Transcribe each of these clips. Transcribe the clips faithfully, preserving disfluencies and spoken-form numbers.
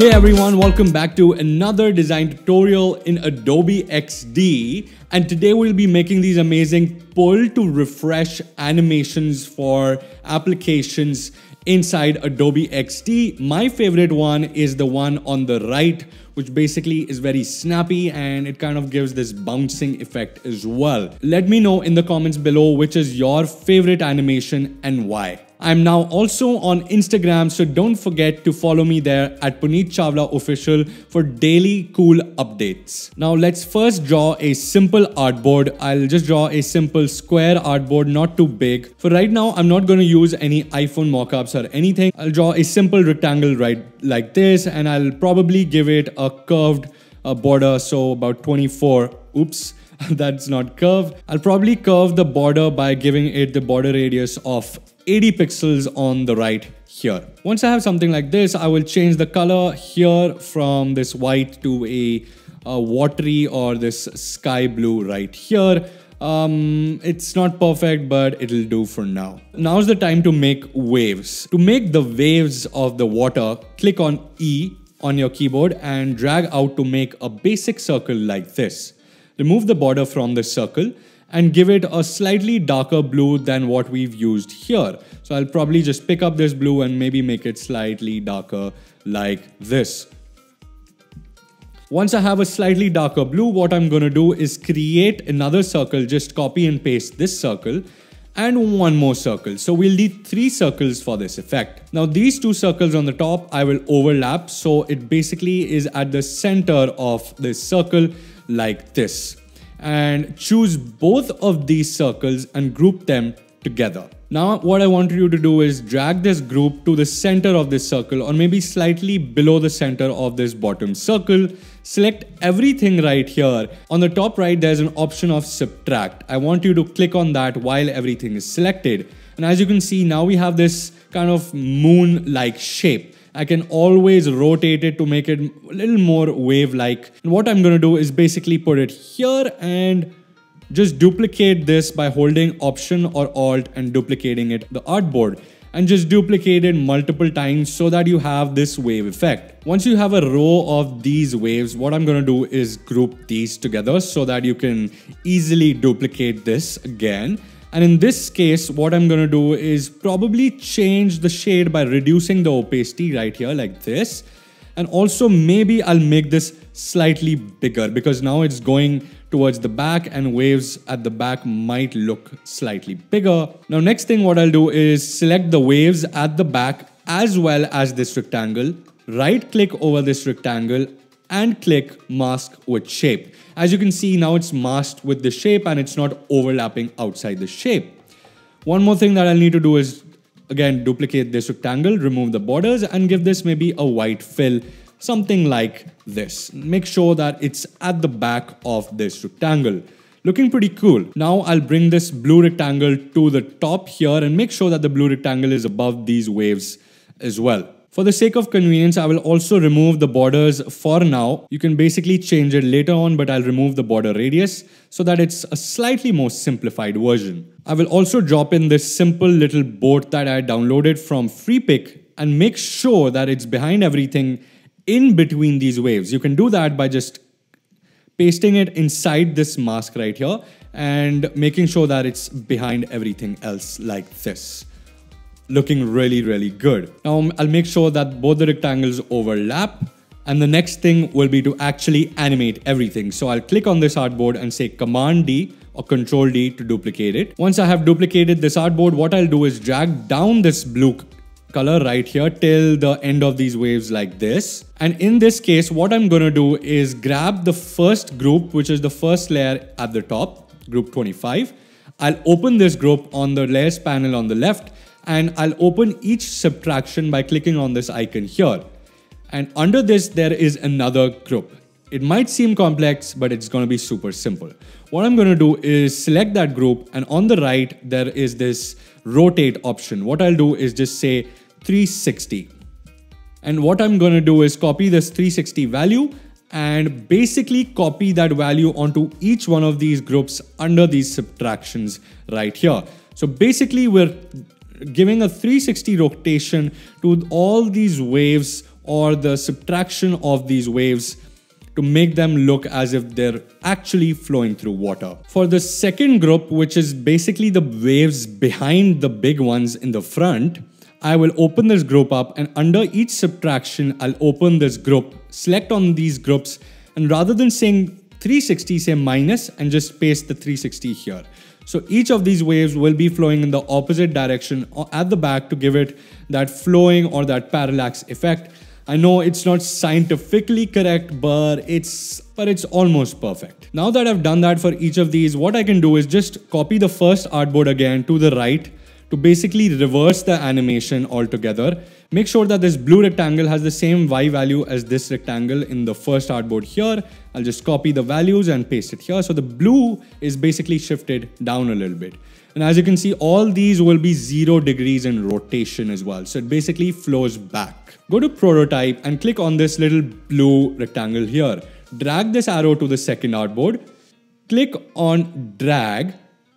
Hey everyone, welcome back to another design tutorial in Adobe X D, and today we'll be making these amazing pull to refresh animations for applications inside Adobe X D. My favorite one is the one on the right, which basically is very snappy and it kind of gives this bouncing effect as well. Let me know in the comments below which is your favorite animation and why. I'm now also on Instagram, so don't forget to follow me there at Punit Chawla Official for daily cool updates. Now let's first draw a simple artboard. I'll just draw a simple square artboard, not too big. For right now, I'm not going to use any iPhone mockups or anything. I'll draw a simple rectangle right like this, and I'll probably give it a curved uh, border, so about twenty-four. Oops. That's not curved. I'll probably curve the border by giving it the border radius of eighty pixels on the right here. Once I have something like this, I will change the color here from this white to a, a watery or this sky blue right here. Um, it's not perfect, but it'll do for now. Now's the time to make waves. To make the waves of the water, click on E on your keyboard and drag out to make a basic circle like this. Remove the border from the circle and give it a slightly darker blue than what we've used here. So I'll probably just pick up this blue and maybe make it slightly darker like this. Once I have a slightly darker blue, what I'm going to do is create another circle, just copy and paste this circle and one more circle. So we'll need three circles for this effect. Now these two circles on the top, I will overlap. So it basically is at the center of this circle, like this, and choose both of these circles and group them together. Now what I want you to do is drag this group to the center of this circle, or maybe slightly below the center of this bottom circle. Select everything right here. On the top right, there's an option of subtract. I want you to click on that while everything is selected. And as you can see, now we have this kind of moon-like shape. I can always rotate it to make it a little more wave-like. And what I'm going to do is basically put it here and just duplicate this by holding Option or Alt and duplicating it the artboard. And just duplicate it multiple times so that you have this wave effect. Once you have a row of these waves, what I'm going to do is group these together so that you can easily duplicate this again. And in this case, what I'm going to do is probably change the shade by reducing the opacity right here like this. And also maybe I'll make this slightly bigger because now it's going towards the back and waves at the back might look slightly bigger. Now, next thing what I'll do is select the waves at the back as well as this rectangle. Right click over this rectangle and click mask with shape. As you can see, now it's masked with the shape and it's not overlapping outside the shape. One more thing that I'll need to do is, again, duplicate this rectangle, remove the borders and give this maybe a white fill, something like this. Make sure that it's at the back of this rectangle. Looking pretty cool. Now I'll bring this blue rectangle to the top here and make sure that the blue rectangle is above these waves as well. For the sake of convenience, I will also remove the borders for now. You can basically change it later on, but I'll remove the border radius so that it's a slightly more simplified version. I will also drop in this simple little boat that I downloaded from Freepik and make sure that it's behind everything in between these waves. You can do that by just pasting it inside this mask right here and making sure that it's behind everything else like this. Looking really, really good. Now I'll make sure that both the rectangles overlap. And the next thing will be to actually animate everything. So I'll click on this artboard and say Command D or Control D to duplicate it. Once I have duplicated this artboard, what I'll do is drag down this blue color right here till the end of these waves like this. And in this case, what I'm gonna do is grab the first group, which is the first layer at the top, group twenty-five. I'll open this group on the layers panel on the left. And I'll open each subtraction by clicking on this icon here. And under this, there is another group. It might seem complex, but it's going to be super simple. What I'm going to do is select that group. And on the right, there is this rotate option. What I'll do is just say three sixty. And what I'm going to do is copy this three sixty value and basically copy that value onto each one of these groups under these subtractions right here. So basically, we're giving a three sixty rotation to all these waves or the subtraction of these waves to make them look as if they're actually flowing through water. For the second group, which is basically the waves behind the big ones in the front, I will open this group up, and under each subtraction, I'll open this group, select on these groups, and rather than saying three sixty, say minus and just paste the three sixty here. So each of these waves will be flowing in the opposite direction at the back to give it that flowing or that parallax effect. I know it's not scientifically correct, but it's but it's almost perfect. Now that I've done that for each of these, what I can do is just copy the first artboard again to the right to basically reverse the animation altogether. Make sure that this blue rectangle has the same Y value as this rectangle in the first artboard here. I'll just copy the values and paste it here. So the blue is basically shifted down a little bit. And as you can see, all these will be zero degrees in rotation as well. So it basically flows back. Go to prototype and click on this little blue rectangle here. Drag this arrow to the second artboard. Click on drag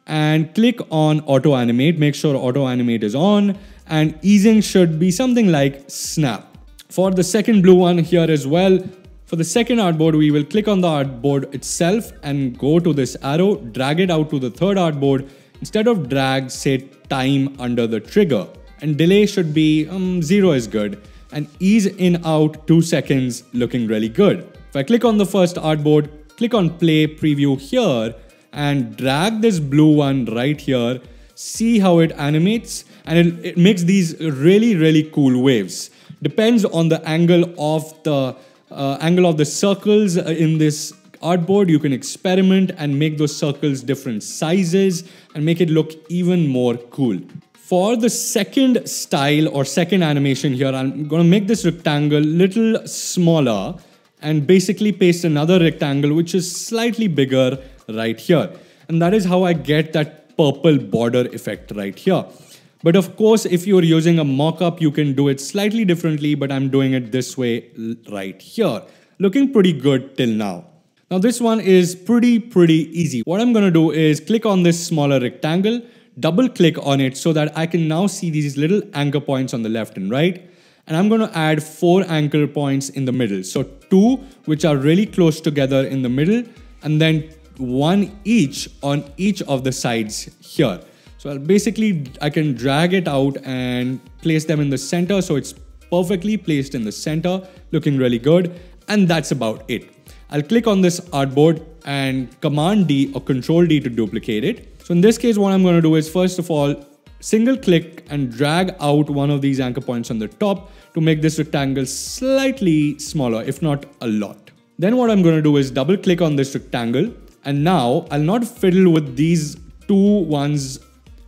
and click on auto animate. Make sure auto animate is on, and easing should be something like snap. For the second blue one here as well, for the second artboard, we will click on the artboard itself and go to this arrow, drag it out to the third artboard. Instead of drag, say time under the trigger, and delay should be um, zero is good, and ease in out two seconds looking really good. If I click on the first artboard, click on play preview here, and drag this blue one right here, see how it animates, and it, it makes these really, really cool waves. Depends on the angle of the uh, angle of the circles in this artboard. You can experiment and make those circles different sizes and make it look even more cool. For the second style or second animation here, I'm gonna make this rectangle little smaller and basically paste another rectangle which is slightly bigger right here, and that is how I get that purple border effect right here. But of course, if you're using a mock-up, you can do it slightly differently, but I'm doing it this way right here. Looking pretty good till now. Now this one is pretty pretty easy. What I'm gonna do is click on this smaller rectangle, double click on it so that I can now see these little anchor points on the left and right, and I'm gonna add four anchor points in the middle. So two which are really close together in the middle, and then one each on each of the sides here. So I'll basically I can drag it out and place them in the center, so it's perfectly placed in the center, looking really good. And that's about it. I'll click on this artboard and command D or control D to duplicate it. So in this case, what I'm going to do is, first of all, single click and drag out one of these anchor points on the top to make this rectangle slightly smaller, if not a lot. Then what I'm going to do is double click on this rectangle. And now I'll not fiddle with these two ones.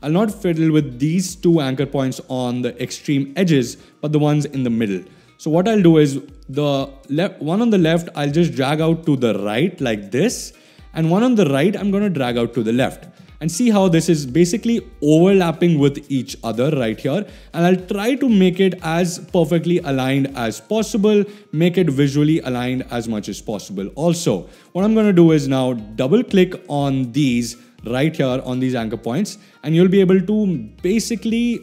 I'll not fiddle with these two anchor points on the extreme edges, but the ones in the middle. So what I'll do is the left one on the left, I'll just drag out to the right like this. And one on the right, I'm going to drag out to the left, and see how this is basically overlapping with each other right here. And I'll try to make it as perfectly aligned as possible, make it visually aligned as much as possible. Also, what I'm going to do is now double click on these right here on these anchor points, and you'll be able to basically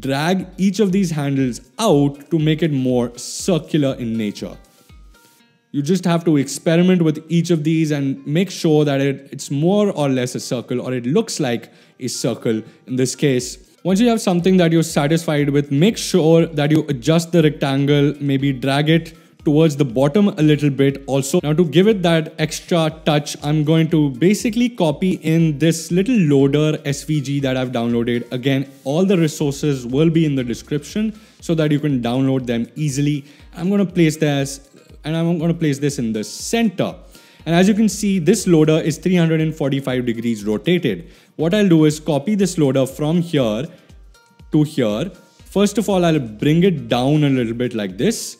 drag each of these handles out to make it more circular in nature. You just have to experiment with each of these and make sure that it, it's more or less a circle, or it looks like a circle in this case. Once you have something that you're satisfied with, make sure that you adjust the rectangle, maybe drag it towards the bottom a little bit also. Now to give it that extra touch, I'm going to basically copy in this little loader S V G that I've downloaded. Again, all the resources will be in the description so that you can download them easily. I'm going to place this and I'm going to place this in the center. And as you can see, this loader is three hundred forty-five degrees rotated. What I'll do is copy this loader from here to here. First of all, I'll bring it down a little bit like this.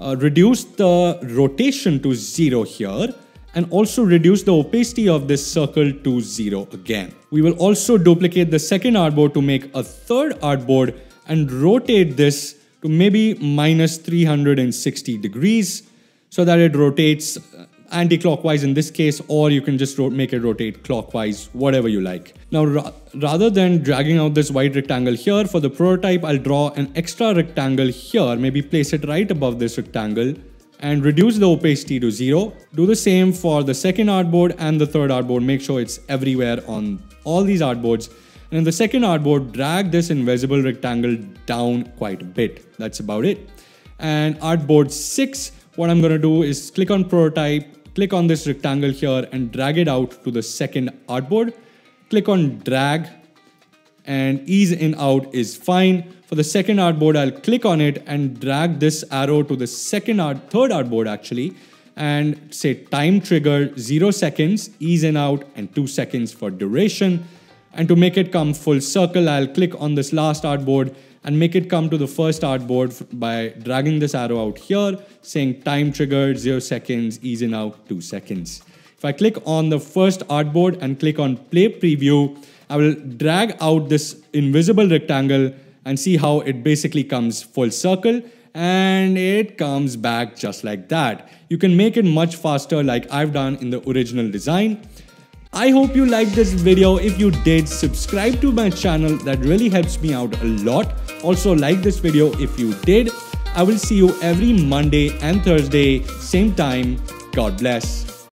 Uh, reduce the rotation to zero here, and also reduce the opacity of this circle to zero again. We will also duplicate the second artboard to make a third artboard and rotate this to maybe minus three hundred sixty degrees so that it rotates anti-clockwise in this case, or you can just make it rotate clockwise, whatever you like. Now, ra rather than dragging out this white rectangle here, for the prototype, I'll draw an extra rectangle here, maybe place it right above this rectangle and reduce the opacity to zero. Do the same for the second artboard and the third artboard. Make sure it's everywhere on all these artboards. And in the second artboard, drag this invisible rectangle down quite a bit. That's about it. And artboard six, what I'm gonna do is click on prototype, click on this rectangle here and drag it out to the second artboard. Click on drag and ease in out is fine. For the second artboard, I'll click on it and drag this arrow to the second art, third artboard actually, and say time trigger zero seconds, ease in out and two seconds for duration. And to make it come full circle, I'll click on this last artboard and make it come to the first artboard by dragging this arrow out here, saying time triggered, zero seconds, ease in out, two seconds. If I click on the first artboard and click on play preview, I will drag out this invisible rectangle and see how it basically comes full circle. And it comes back just like that. You can make it much faster like I've done in the original design. I hope you liked this video. If you did, subscribe to my channel. That really helps me out a lot. Also, like this video if you did. I will see you every Monday and Thursday, same time. God bless.